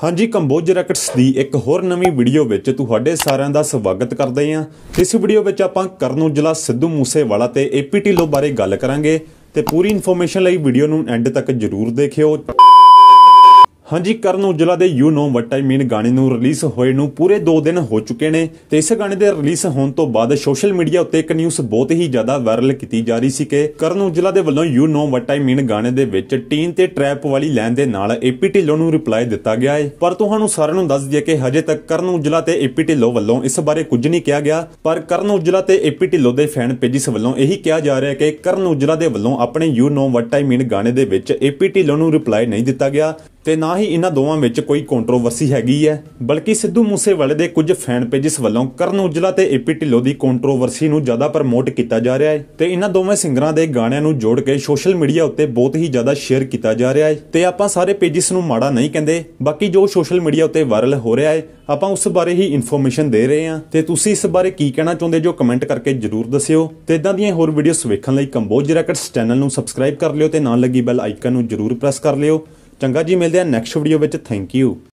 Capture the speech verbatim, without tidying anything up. हाँ जी, कंबोज रैकट्स की एक होर नवी वीडियो विच तुहाडे सारिआं दा स्वागत करदे हां। इस वीडियो विच आपां करन औजला, सिद्धू मूसेवाला ते ए पी ढिल्लों बारे गल करांगे ते पूरी इन्फॉर्मेशन लई वीडियो नूं एंड तक जरूर देखियो। हाँ जी, करन औजला दे you know what I mean गाने नूं रिलीज़ होए नूं पूरे दो दिन हो चुके ने ते इस गाने दे रिलीज़ होण तो बाद सोशल मीडिया उत्ते एक न्यूज़ बहुत ही ज़्यादा वायरल की जा रही सी कि करन औजला दे वल्लों you know what I mean गाने दे विच टीन ते ट्रैप वाली लाइन दे नाल ए पी ढिल्लों नूं रिप्लाई दिता गया है। पर तुहानूं सारिआं नूं दस दईए कि हजे तक करन औजला ते ए पी ढिल्लों वल्लों इस बारे कुछ नहीं कहा गया, पर करन औजला ते ए पी ढिल्लों दे फैन पेजिस वल्लों यही कहा जा रहा है कि करन औजला दे वल्लों अपने you know what I mean गाने दे विच ए पी ढिल्लों नूं रिप्लाई नहीं दिता गया ते ना ही इन्हां दोवां विच कोई कॉन्ट्रोवर्सी हैगी है, बल्कि सिद्धू मूसेवाले दे कुछ फैन पेजिस वल्लों करन औजला ते ए पी ढिल्लों दी कॉन्ट्रोवर्सी नूं ज़्यादा प्रमोट किया जा रहा है ते इन्हां दोवें सिंगरां दे गाणियां नूं जोड़ के सोशल मीडिया उत्ते बहुत ही ज़्यादा शेयर किया जा रहा है ते आपां सारे पेजिस नूं माड़ा नहीं कहंदे, बाकी जो सोशल मीडिया उत्ते वायरल हो रहा है आपां उस बारे ही इन्फॉर्मेशन दे रहे हैं ते तुसीं इस बारे की कहना चाहुंदे जो कमेंट करके जरूर दस्सिओ ते इदां दीआं होर वीडियोस वेखण लई कंबोज रैकट्स चैनल नूं सबसक्राइब कर लिओ ते नाल लगी बैल आइकन नूं जरूर प्रेस कर लिओ। चंगा जी, मिलते हैं नैक्सट वीडियो में। Thank you.